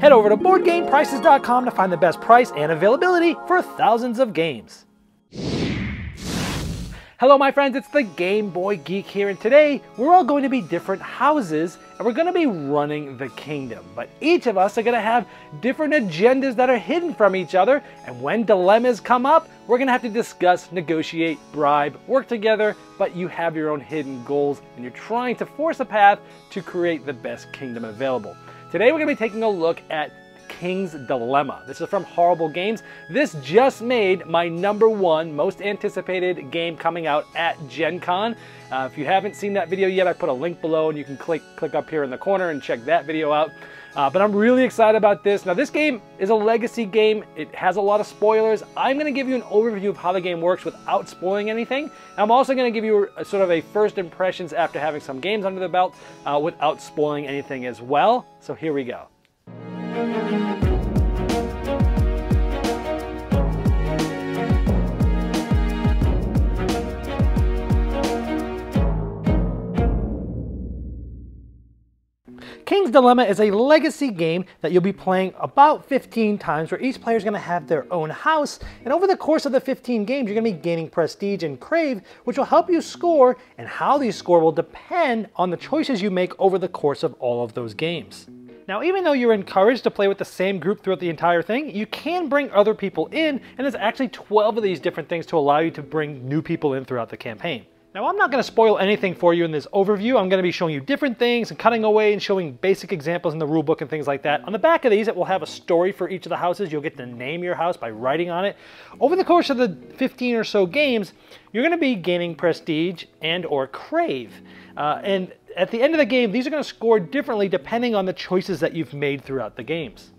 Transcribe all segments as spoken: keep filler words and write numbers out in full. Head over to board game prices dot com to find the best price and availability for thousands of games. Hello my friends, it's the Game Boy Geek here, and today we're all going to be different houses and we're going to be running the kingdom. But each of us are going to have different agendas that are hidden from each other, and when dilemmas come up, we're going to have to discuss, negotiate, bribe, work together, but you have your own hidden goals and you're trying to force a path to create the best kingdom available. Today we're going to be taking a look at King's Dilemma. This is from Horrible Games. This just made my number one most anticipated game coming out at Gen Con. Uh, if you haven't seen that video yet, I put a link below and you can click, click up here in the corner and check that video out. Uh, but I'm really excited about this. Now this game is a legacy game. It has a lot of spoilers. I'm going to give you an overview of how the game works without spoiling anything. I'm also going to give you a, sort of a first impressions after having some games under the belt uh, without spoiling anything as well. So here we go. King's Dilemma is a legacy game that you'll be playing about fifteen times, where each player is going to have their own house, and over the course of the fifteen games you're going to be gaining prestige and crave, which will help you score, and how these score will depend on the choices you make over the course of all of those games. Now, even though you're encouraged to play with the same group throughout the entire thing, you can bring other people in, and there's actually twelve of these different things to allow you to bring new people in throughout the campaign. Now, I'm not going to spoil anything for you in this overview. I'm going to be showing you different things and cutting away and showing basic examples in the rulebook and things like that. On the back of these, it will have a story for each of the houses. You'll get to name your house by writing on it. Over the course of the fifteen or so games, you're going to be gaining prestige and or crave. Uh, and at the end of the game, these are going to score differently depending on the choices that you've made throughout the games.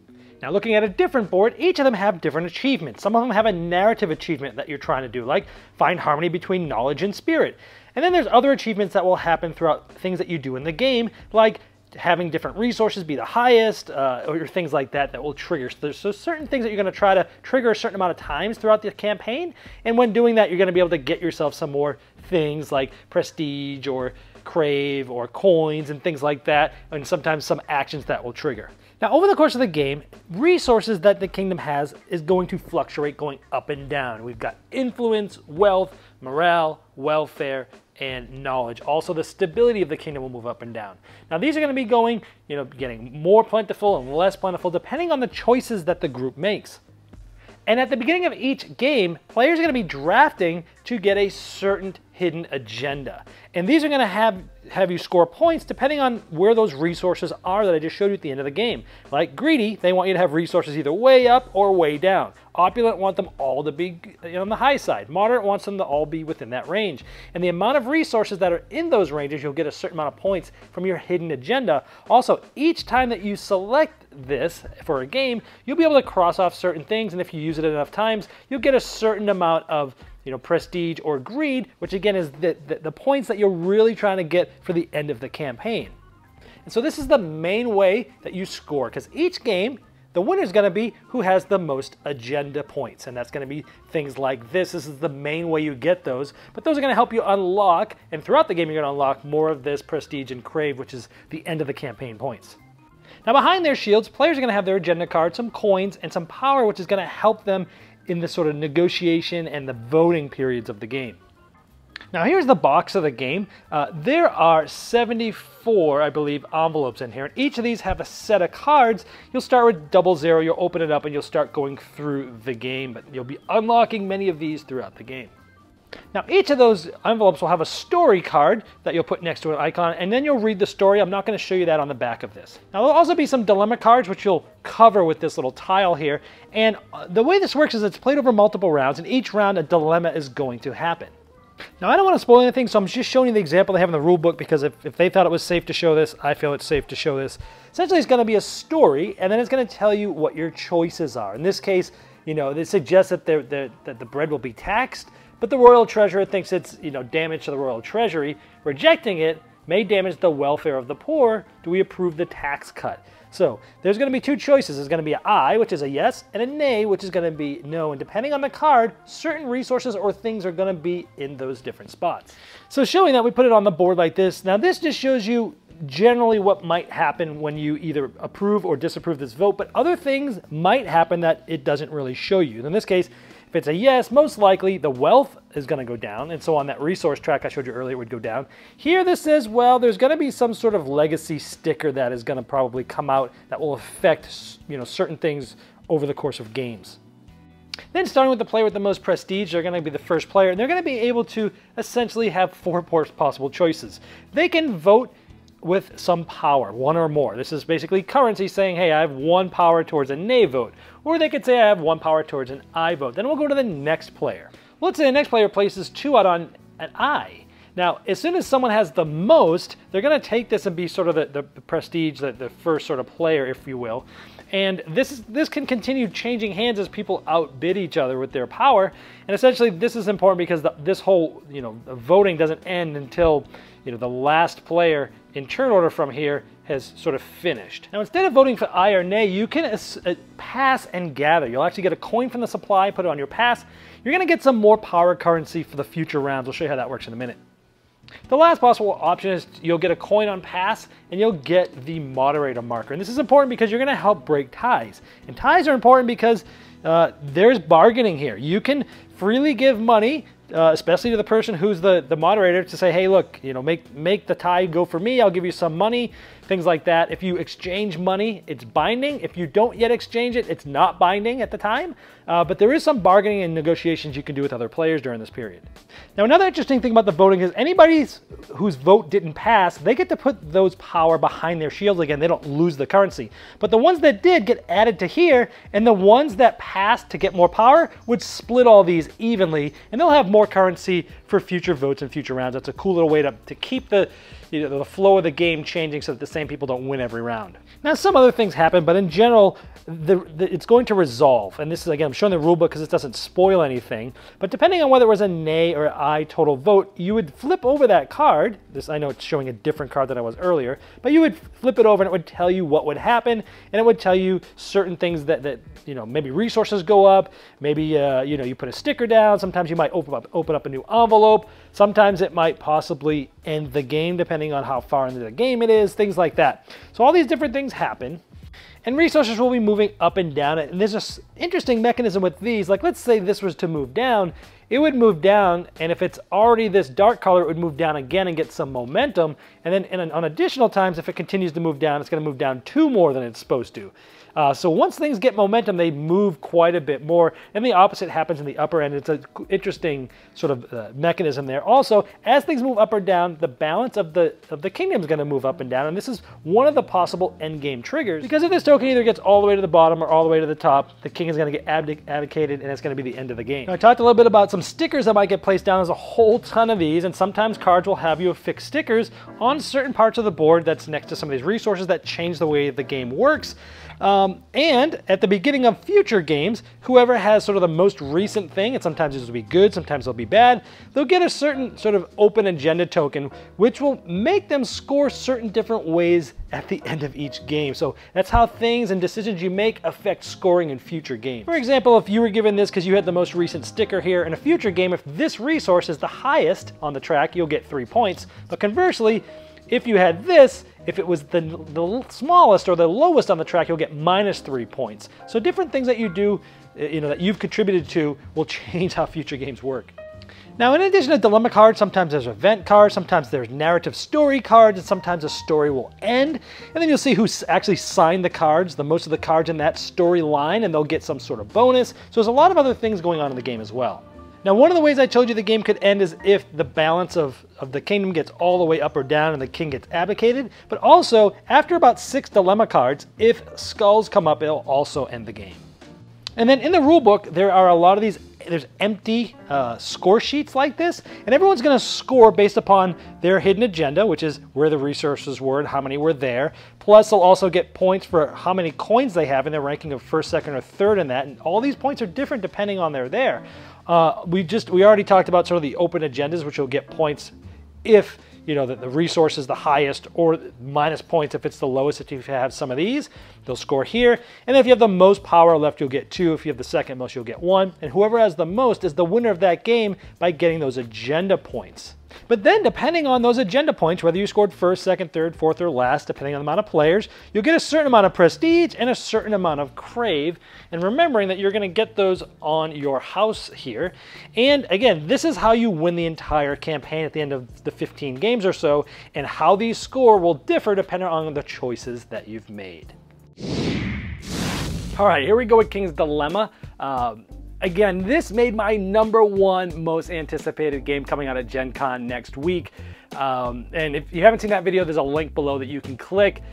Now, looking at a different board, each of them have different achievements. Some of them have a narrative achievement that you're trying to do, like find harmony between knowledge and spirit. And then there's other achievements that will happen throughout things that you do in the game, like having different resources be the highest, uh, or things like that that will trigger. So there's so certain things that you're going to try to trigger a certain amount of times throughout the campaign. And when doing that, you're going to be able to get yourself some more things like prestige or crave or coins and things like that, and sometimes some actions that will trigger. Now, over the course of the game, resources that the kingdom has is going to fluctuate, going up and down. We've got influence, wealth, morale, welfare, and knowledge. Also, the stability of the kingdom will move up and down. Now, these are going to be going, you know, getting more plentiful and less plentiful depending on the choices that the group makes. And at the beginning of each game, players are going to be drafting to get a certain hidden agenda. And these are going to have, have you score points depending on where those resources are that I just showed you at the end of the game. Like greedy, they want you to have resources either way up or way down. Opulent want them all to be on the high side. Moderate wants them to all be within that range. And the amount of resources that are in those ranges, you'll get a certain amount of points from your hidden agenda. Also, each time that you select this for a game, you'll be able to cross off certain things, and if you use it enough times, you'll get a certain amount of, you know, prestige or greed, which again is the, the, the points that you're really trying to get for the end of the campaign. And so this is the main way that you score, because each game, the winner is going to be who has the most agenda points, and that's going to be things like this. This is the main way you get those, but those are going to help you unlock, and throughout the game you're going to unlock more of this prestige and crave, which is the end of the campaign points. Now, behind their shields, players are going to have their agenda card, some coins, and some power, which is going to help them in the sort of negotiation and the voting periods of the game. Now, here's the box of the game. Uh, there are seventy-four, I believe, envelopes in here, and each of these have a set of cards. You'll start with double zero, you'll open it up, and you'll start going through the game, but you'll be unlocking many of these throughout the game. Now, each of those envelopes will have a story card that you'll put next to an icon, and then you'll read the story. I'm not going to show you that on the back of this. Now, there'll also be some dilemma cards, which you'll cover with this little tile here. And the way this works is it's played over multiple rounds, and each round a dilemma is going to happen. Now, I don't want to spoil anything, so I'm just showing you the example they have in the rule book, because if, if they thought it was safe to show this, I feel it's safe to show this. Essentially, it's going to be a story, and then it's going to tell you what your choices are. In this case, you know, they suggest that, they're, they're, that the bread will be taxed, but the royal treasurer thinks it's, you know, damage to the royal treasury. Rejecting it may damage the welfare of the poor. Do we approve the tax cut? So there's going to be two choices. There's going to be an aye, which is a yes, and a nay, which is going to be no. And depending on the card, certain resources or things are going to be in those different spots. So showing that, we put it on the board like this. Now this just shows you generally what might happen when you either approve or disapprove this vote, but other things might happen that it doesn't really show you. In this case, if it's a yes, most likely the wealth is going to go down, and so on that resource track I showed you earlier, it would go down. Here this says, well, there's going to be some sort of legacy sticker that is going to probably come out that will affect, you know, certain things over the course of games. Then starting with the player with the most prestige, they're going to be the first player, and they're going to be able to essentially have four possible choices. They can vote with some power, one or more. This is basically currency saying, hey, I have one power towards a nay vote. Or they could say I have one power towards an I vote. Then we'll go to the next player. Well, let's say the next player places two out on an I. Now, as soon as someone has the most, they're gonna take this and be sort of the, the prestige, the, the first sort of player, if you will. And this, is, this can continue changing hands as people outbid each other with their power. And essentially this is important because the, this whole, you know, voting doesn't end until, you know, the last player in turn order from here has sort of finished. Now, instead of voting for aye or nay, you can pass and gather. You'll actually get a coin from the supply, put it on your pass. You're gonna get some more power currency for the future rounds. We'll show you how that works in a minute. The last possible option is you'll get a coin on pass and you'll get the moderator marker. And this is important because you're going to help break ties. And ties are important because uh, there's bargaining here. You can freely give money, uh, especially to the person who's the, the moderator, to say, hey, look, you know, make, make the tie go for me. I'll give you some money, things like that. If you exchange money, it's binding. If you don't yet exchange it, it's not binding at the time. Uh, but there is some bargaining and negotiations you can do with other players during this period. Now, another interesting thing about the voting is anybody whose vote didn't pass, they get to put those power behind their shields again. They don't lose the currency. But the ones that did get added to here, and the ones that passed to get more power would split all these evenly, and they'll have more currency for future votes and future rounds. That's a cool little way to, to keep the, you know, the flow of the game changing so that the same people don't win every round. Now, some other things happen, but in general, the, the, it's going to resolve. And this is, again, I'm showing the rule book because it doesn't spoil anything. But depending on whether it was a nay or aye total vote, you would flip over that card. This, I know it's showing a different card than I was earlier, but you would flip it over and it would tell you what would happen. And it would tell you certain things that, that you know, maybe resources go up, maybe, uh, you know, you put a sticker down. Sometimes you might open up, open up a new envelope. Sometimes it might possibly end the game, depending on how far into the game it is, things like that. So all these different things happen, and resources will be moving up and down. And there's this interesting mechanism with these. Like, let's say this was to move down, it would move down, and if it's already this dark color, it would move down again and get some momentum. And then in an, on additional times, if it continues to move down, it's gonna move down two more than it's supposed to. Uh, so once things get momentum, they move quite a bit more, and the opposite happens in the upper end. It's an interesting sort of uh, mechanism there. Also, as things move up or down, the balance of the of the kingdom is going to move up and down, and this is one of the possible end game triggers. Because if this token either gets all the way to the bottom or all the way to the top, the king is going to get abdicated, and it's going to be the end of the game. Now, I talked a little bit about some stickers that might get placed down. There's a whole ton of these, and sometimes cards will have you affix stickers on certain parts of the board that's next to some of these resources that change the way the game works. Um, and at the beginning of future games, whoever has sort of the most recent thing, and sometimes it'll be good, sometimes it'll be bad, they'll get a certain sort of open agenda token, which will make them score certain different ways at the end of each game. So that's how things and decisions you make affect scoring in future games. For example, if you were given this because you had the most recent sticker here in a future game, if this resource is the highest on the track, you'll get three points. But conversely, if you had this, if it was the, the smallest or the lowest on the track, you'll get minus three points. So different things that you do, you know, that you've contributed to will change how future games work. Now, in addition to dilemma cards, sometimes there's event cards, sometimes there's narrative story cards, and sometimes a story will end. And then you'll see who actually signed the cards, the most of the cards in that storyline, and they'll get some sort of bonus. So there's a lot of other things going on in the game as well. Now, one of the ways I told you the game could end is if the balance of, of the kingdom gets all the way up or down and the king gets abdicated, but also after about six dilemma cards, if skulls come up, it'll also end the game. And then in the rulebook, there are a lot of these, there's empty uh, score sheets like this, and everyone's gonna score based upon their hidden agenda, which is where the resources were and how many were there. Plus, they'll also get points for how many coins they have in their ranking of first, second, or third in that, and all these points are different depending on they're there. Uh, we just, we already talked about sort of the open agendas, which you'll get points if, you know, the, the resource is the highest, or minus points if it's the lowest. If you have some of these, they'll score here. And if you have the most power left, you'll get two. If you have the second most, you'll get one. And whoever has the most is the winner of that game by getting those agenda points. But then, depending on those agenda points, whether you scored first, second, third, fourth, or last, depending on the amount of players, you'll get a certain amount of prestige and a certain amount of crave. And remembering that you're going to get those on your house here. And again, this is how you win the entire campaign at the end of the fifteen games or so, and how these score will differ depending on the choices that you've made. All right, here we go with King's Dilemma. Um, Again, this made my number one most anticipated game coming out of Gen Con next week. Um, and if you haven't seen that video, there's a link below that you can click.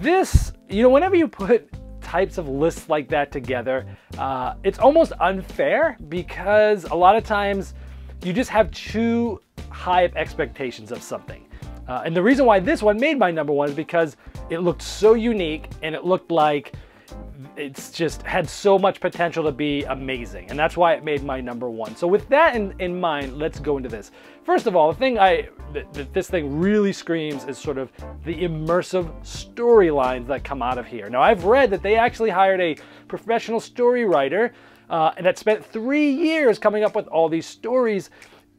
This, you know, whenever you put types of lists like that together, uh, it's almost unfair because a lot of times you just have too high of expectations of something. Uh, and the reason why this one made my number one is because it looked so unique and it looked like it's just had so much potential to be amazing, and that's why it made my number one. So with that in, in mind, let's go into this. First of all, the thing I that th this thing really screams is sort of the immersive storylines that come out of here. Now, I've read that they actually hired a professional story writer uh, and that spent three years coming up with all these stories,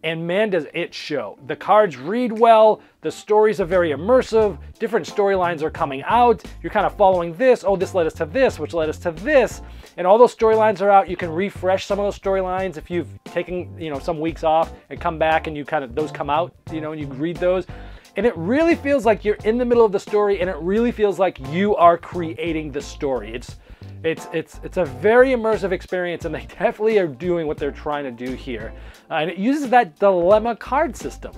and man, does it show. The cards read well, the stories are very immersive, different storylines are coming out, you're kind of following this, oh, this led us to this, which led us to this, and all those storylines are out. You can refresh some of those storylines if you've taken, you know, some weeks off and come back and you kind of, those come out, you know, and you read those. And it really feels like you're in the middle of the story, and it really feels like you are creating the story. It's It's, it's, it's a very immersive experience, and they definitely are doing what they're trying to do here. Uh, and it uses that dilemma card system,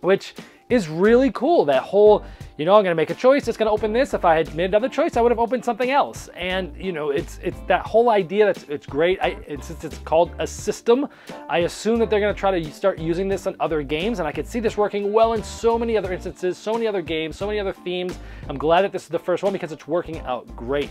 which is really cool. That whole, you know, I'm going to make a choice, it's going to open this. If I had made another choice, I would have opened something else. And, you know, it's, it's that whole idea that's it's great. I, it's, it's called a system. I assume that they're going to try to start using this in other games, and I could see this working well in so many other instances, so many other games, so many other themes. I'm glad that this is the first one because it's working out great.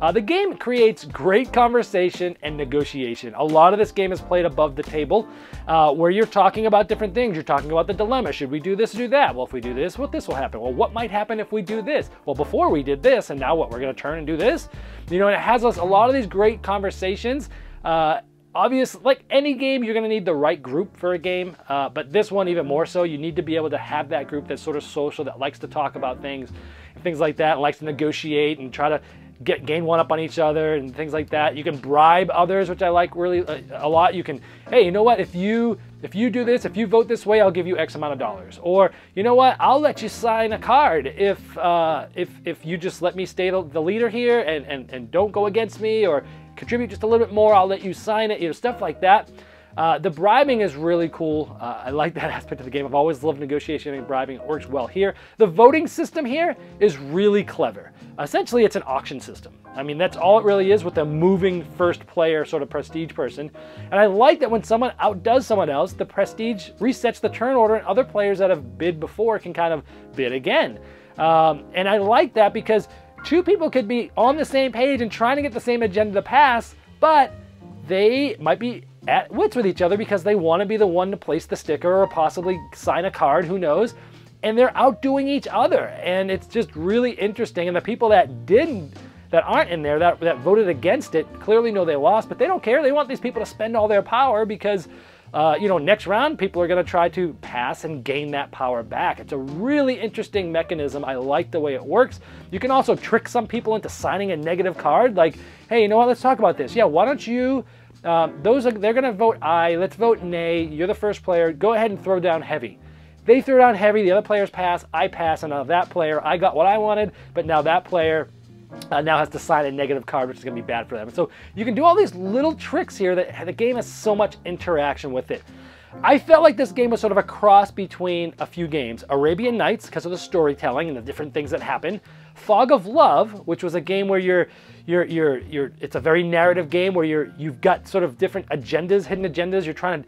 Uh, the game creates great conversation and negotiation. A lot of this game is played above the table, uh, where you're talking about different things. You're talking about the dilemma. Should we do this or do that? Well, if we do this, what this will happen? Well, what might happen if we do this? Well, before we did this, and now what? We're going to turn and do this? You know, and it has us a lot of these great conversations. Uh, Obviously, like any game, you're going to need the right group for a game, uh, but this one even more so. You need to be able to have that group that's sort of social, that likes to talk about things and things like that, likes to negotiate and try to get gain one up on each other and things like that. You can bribe others, which I like really uh, a lot. You can, hey, you know what? If you if you do this, if you vote this way, I'll give you X amount of dollars. Or you know what? I'll let you sign a card if uh, if if you just let me stay the, the leader here and, and and don't go against me, or contribute just a little bit more, I'll let you sign it, you know, stuff like that. Uh, the bribing is really cool. Uh, I like that aspect of the game. I've always loved negotiation and bribing. It works well here. The voting system here is really clever. Essentially, it's an auction system. I mean, that's all it really is, with a moving first player sort of prestige person. And I like that when someone outdoes someone else, the prestige resets the turn order, and other players that have bid before can kind of bid again. Um, and I like that because two people could be on the same page and trying to get the same agenda to pass, but they might be at wits with each other because they want to be the one to place the sticker or possibly sign a card, who knows, and they're outdoing each other. And it's just really interesting. And the people that didn't, that aren't in there, that, that voted against it, clearly know they lost, but they don't care. They want these people to spend all their power because, uh, you know, next round, people are going to try to pass and gain that power back. It's a really interesting mechanism. I like the way it works. You can also trick some people into signing a negative card. Like, hey, you know what? Let's talk about this. Yeah, why don't you, uh, those are, they're going to vote aye. Let's vote nay. You're the first player. Go ahead and throw down heavy. They throw down heavy. The other players pass. I pass. And now that player, I got what I wanted, but now that player Uh, now has to sign a negative card, which is going to be bad for them. So you can do all these little tricks here that the game has so much interaction with it. I felt like this game was sort of a cross between a few games. Arabian Nights, because of the storytelling and the different things that happen. Fog of Love, which was a game where you're, you're, you're, you're, it's a very narrative game where you're, you've got sort of different agendas, hidden agendas. You're trying to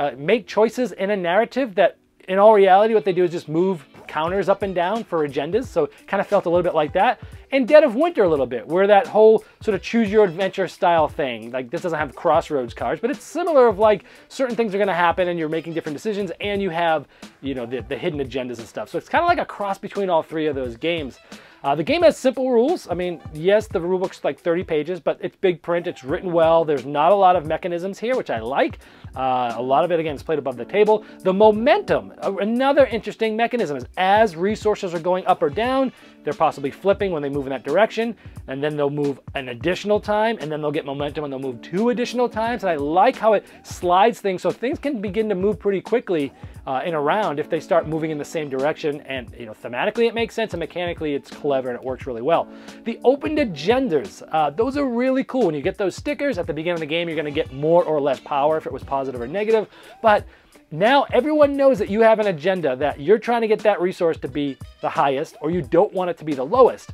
uh, make choices in a narrative that in all reality, what they do is just move counters up and down for agendas. So it kind of felt a little bit like that. And Dead of Winter a little bit, where that whole sort of choose your adventure style thing, like this doesn't have crossroads cards, but it's similar of like certain things are going to happen and you're making different decisions, and you have, you know, the, the hidden agendas and stuff. So it's kind of like a cross between all three of those games. Uh, the game has simple rules. I mean, yes, the rulebook's like thirty pages, but it's big print, it's written well, there's not a lot of mechanisms here, which I like. Uh, a lot of it, again, is played above the table. The momentum, another interesting mechanism, is as resources are going up or down, they're possibly flipping when they move in that direction, and then they'll move an additional time, and then they'll get momentum and they'll move two additional times. And I like how it slides things, so things can begin to move pretty quickly uh, in a round if they start moving in the same direction. And you know, thematically it makes sense, and mechanically it's clever and it works really well. The opened agendas, uh, those are really cool. When you get those stickers at the beginning of the game, you're gonna get more or less power if it was positive or negative, but now everyone knows that you have an agenda, that you're trying to get that resource to be the highest, or you don't want it to be the lowest.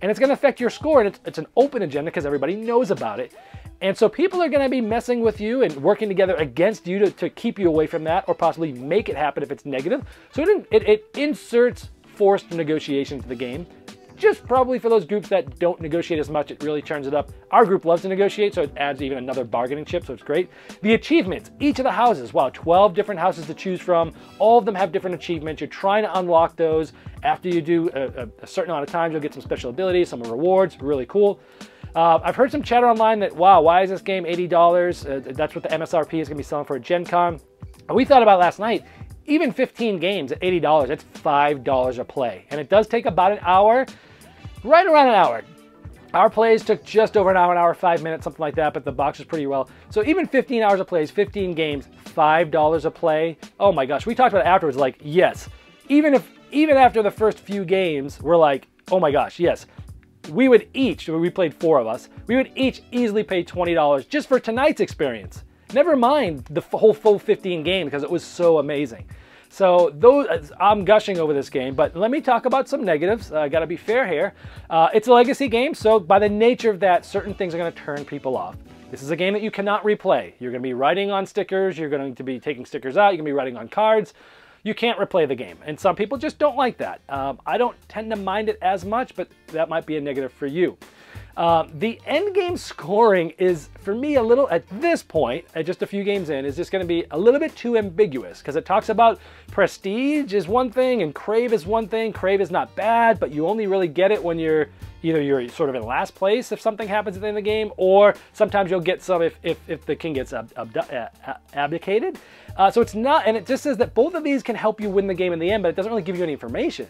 And it's gonna affect your score, and it's, it's an open agenda because everybody knows about it. And so people are gonna be messing with you and working together against you to, to keep you away from that, or possibly make it happen if it's negative. So it, it, it inserts forced negotiation to the game. Just probably for those groups that don't negotiate as much, it really turns it up. Our group loves to negotiate, so it adds even another bargaining chip, so it's great. The achievements, each of the houses, wow, twelve different houses to choose from. All of them have different achievements. You're trying to unlock those. After you do a, a certain amount of times, you'll get some special abilities, some rewards, really cool. Uh, I've heard some chatter online that, wow, why is this game eighty dollars? Uh, that's what the M S R P is gonna be selling for at Gen Con. And we thought about last night, even fifteen games at eighty dollars, that's five dollars a play. And it does take about an hour, right around an hour. Our plays took just over an hour, an hour, five minutes, something like that, but the box was pretty well. So even fifteen hours of plays, fifteen games, five dollars a play. Oh my gosh, we talked about it afterwards, like, yes. Even if, even after the first few games, we're like, oh my gosh, yes. We would each, we played four of us, we would each easily pay twenty dollars just for tonight's experience. Never mind the whole full fifteen game, because it was so amazing. So those, I'm gushing over this game, but let me talk about some negatives. I uh, gotta be fair here. Uh, it's a legacy game, so by the nature of that, certain things are gonna turn people off. This is a game that you cannot replay. You're gonna be writing on stickers, you're going to be taking stickers out, you're gonna be writing on cards. You can't replay the game, and some people just don't like that. Um, I don't tend to mind it as much, but that might be a negative for you. Uh, the end game scoring is, for me, a little, at this point, at just a few games in, is just going to be a little bit too ambiguous, because it talks about prestige is one thing and crave is one thing. Crave is not bad, but you only really get it when you're either you're sort of in last place if something happens at the end of the game, or sometimes you'll get some if, if, if the king gets ab ab abdicated. Uh, so it's not, and it just says that both of these can help you win the game in the end, but it doesn't really give you any information.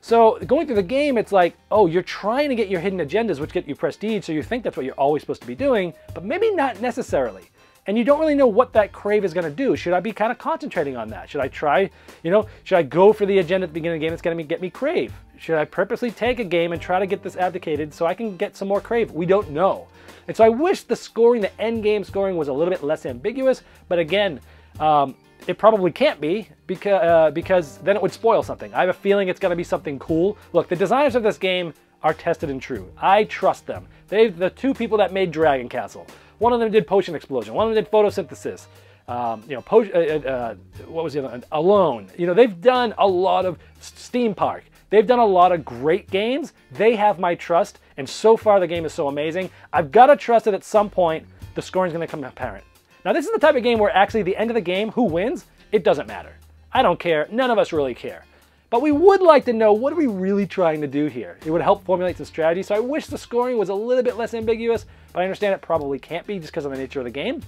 So going through the game, it's like, oh, you're trying to get your hidden agendas, which get you prestige, so you think that's what you're always supposed to be doing, but maybe not necessarily. And you don't really know what that crave is gonna do. Should I be kind of concentrating on that? Should I try, you know, should I go for the agenda at the beginning of the game that's gonna get me crave? Should I purposely take a game and try to get this abdicated so I can get some more crave? We don't know. And so I wish the scoring, the end game scoring, was a little bit less ambiguous, but again, um, it probably can't be, because uh, because then it would spoil something. I have a feeling it's gonna be something cool. Look, the designers of this game are tested and true. I trust them. They're the two people that made Dragon Castle. One of them did Potion Explosion. One of them did Photosynthesis. Um, you know, po uh, uh, what was the other one? Alone. You know, they've done a lot of Steam Park. They've done a lot of great games. They have my trust, and so far the game is so amazing. I've gotta trust that at some point the scoring's gonna come apparent. Now, this is the type of game where actually the end of the game, who wins, it doesn't matter. I don't care, none of us really care. But we would like to know, what are we really trying to do here? It would help formulate some strategy, so I wish the scoring was a little bit less ambiguous, but I understand it probably can't be just because of the nature of the game.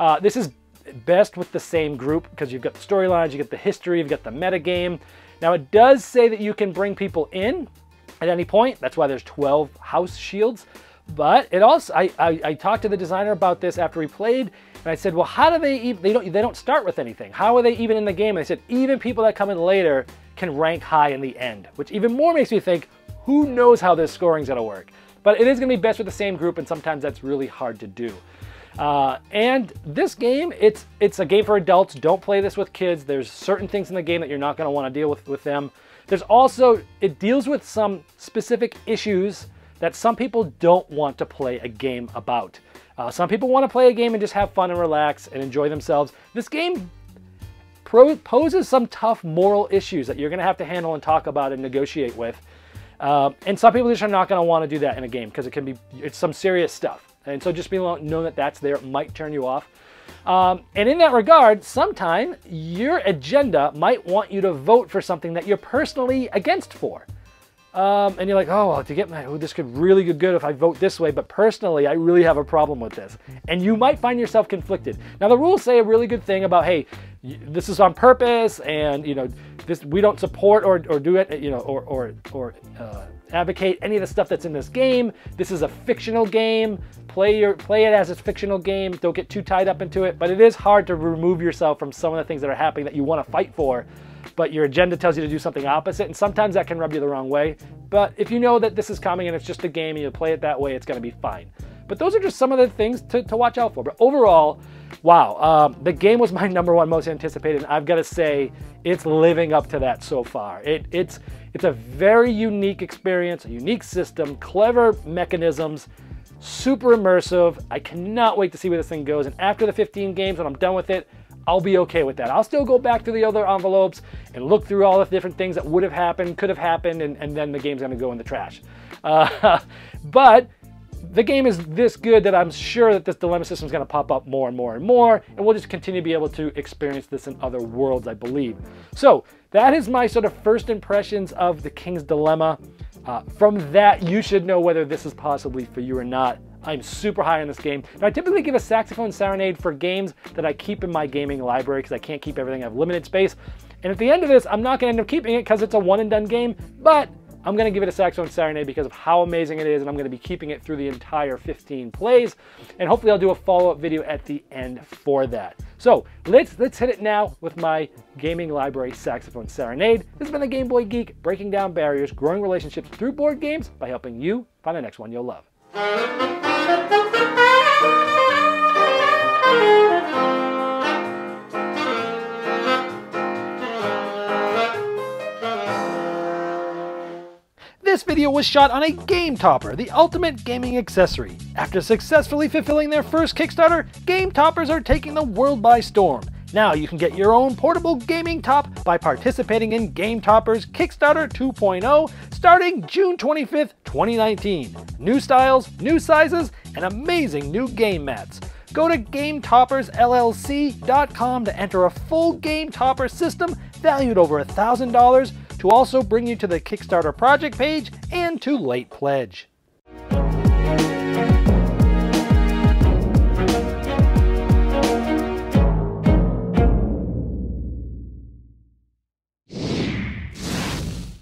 Uh, this is best with the same group, because you've got the storylines, you get the history, you've got the metagame. Now, it does say that you can bring people in at any point, that's why there's twelve house shields. But it also, I, I, I talked to the designer about this after we played, and I said, well, how do they even, they don't, they don't start with anything. How are they even in the game? And they said, even people that come in later can rank high in the end, which even more makes me think, who knows how this scoring's gonna work? But it is gonna be best with the same group, and sometimes that's really hard to do. Uh, and this game, it's, it's a game for adults. Don't play this with kids. There's certain things in the game that you're not gonna wanna deal with with them. There's also, it deals with some specific issues that some people don't want to play a game about. Uh, some people want to play a game and just have fun and relax and enjoy themselves. This game poses some tough moral issues that you're gonna have to handle and talk about and negotiate with. Uh, and some people just are not gonna want to do that in a game, because it can be, it's some serious stuff. And so just being knowing that that's there might turn you off. Um, and in that regard, sometime your agenda might want you to vote for something that you're personally against for. Um, and you're like, oh, well, to get my, oh, this could really get good if I vote this way, but personally, I really have a problem with this. And you might find yourself conflicted. Now, the rules say a really good thing about, hey, this is on purpose, and, you know, this, we don't support or, or do it, you know, or, or, or uh, advocate any of the stuff that's in this game. This is a fictional game. Play, your, play it as a fictional game. Don't get too tied up into it. But it is hard to remove yourself from some of the things that are happening that you want to fight for, but your agenda tells you to do something opposite, and sometimes that can rub you the wrong way. But if you know that this is coming and it's just a game and you play it that way, it's gonna be fine. But those are just some of the things to, to watch out for. But overall, wow, um, the game was my number one most anticipated, and I've gotta say, it's living up to that so far. It, it's, it's a very unique experience, a unique system, clever mechanisms, super immersive. I cannot wait to see where this thing goes. And after the fifteen games, when I'm done with it, I'll be okay with that. I'll still go back to the other envelopes and look through all the different things that would have happened, could have happened, and, and then the game's gonna go in the trash. Uh, but the game is this good that I'm sure that this dilemma system is gonna pop up more and more and more, and we'll just continue to be able to experience this in other worlds, I believe. So that is my sort of first impressions of the King's Dilemma. Uh, from that, you should know whether this is possibly for you or not. I'm super high on this game. Now, I typically give a saxophone serenade for games that I keep in my gaming library because I can't keep everything. I have limited space. And at the end of this, I'm not going to end up keeping it because it's a one and done game, but I'm going to give it a saxophone serenade because of how amazing it is, and I'm going to be keeping it through the entire fifteen plays. And hopefully I'll do a follow-up video at the end for that. So let's, let's hit it now with my gaming library saxophone serenade. This has been the Game Boy Geek, breaking down barriers, growing relationships through board games by helping you find the next one you'll love. This video was shot on a Game Topper, the ultimate gaming accessory. After successfully fulfilling their first Kickstarter, Game Toppers are taking the world by storm. Now you can get your own portable gaming top by participating in Game Toppers Kickstarter two point oh starting June twenty-fifth, twenty nineteen. New styles, new sizes, and amazing new game mats. Go to Game Toppers L L C dot com to enter a full Game Topper system valued over one thousand dollars to also bring you to the Kickstarter project page and to late pledge.